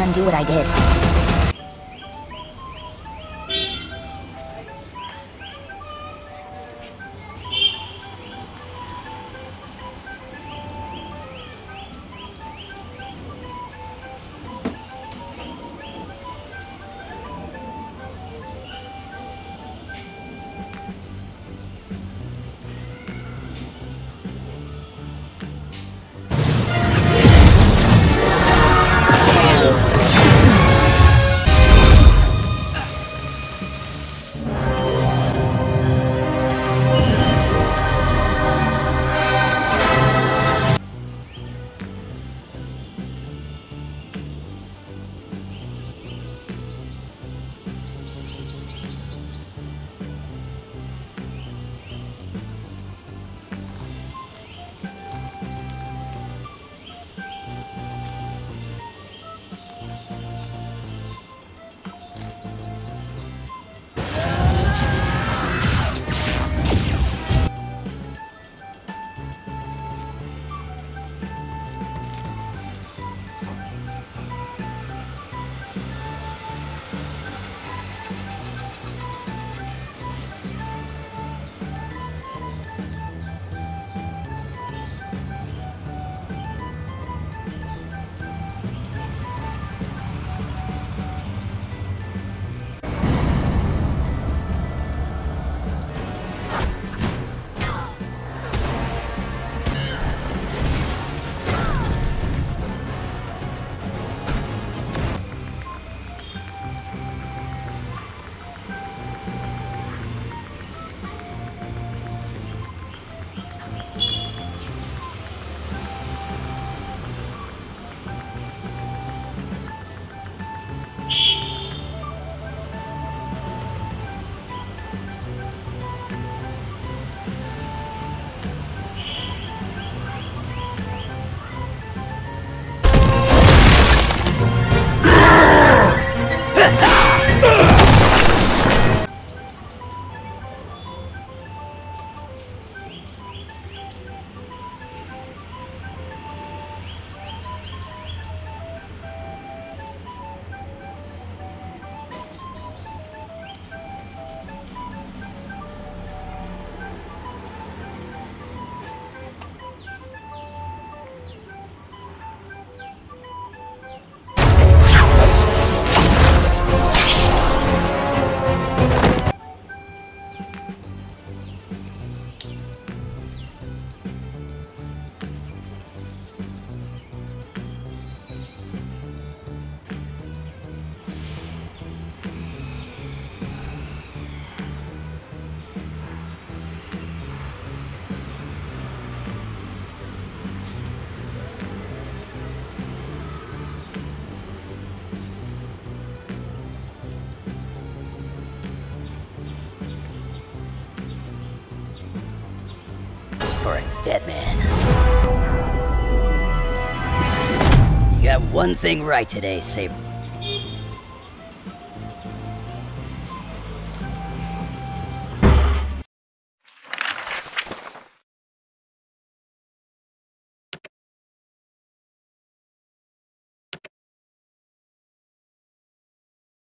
and undo what I did. Dead man. You got one thing right today, Saber.